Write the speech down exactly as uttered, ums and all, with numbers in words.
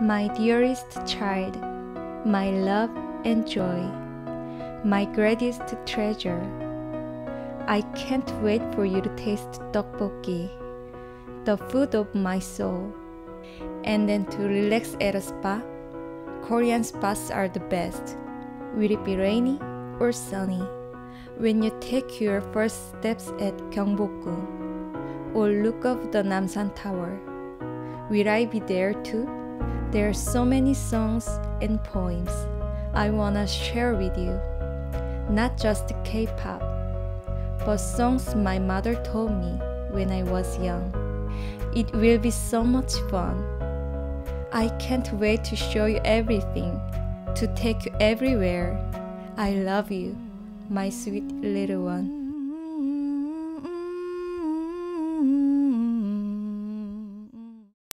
my dearest child, my love and joy, my greatest treasure. I can't wait for you to taste tteokbokki, the food of my soul, and then to relax at a spa. Korean spas are the best. Will it be rainy or sunny? When you take your first steps at Gyeongbokgung, or look up the Namsan Tower, will I be there too? There are so many songs and poems I wanna share with you. Not just K-pop, but songs my mother told me when I was young. It will be so much fun. I can't wait to show you everything, to take you everywhere. I love you, my sweet little one.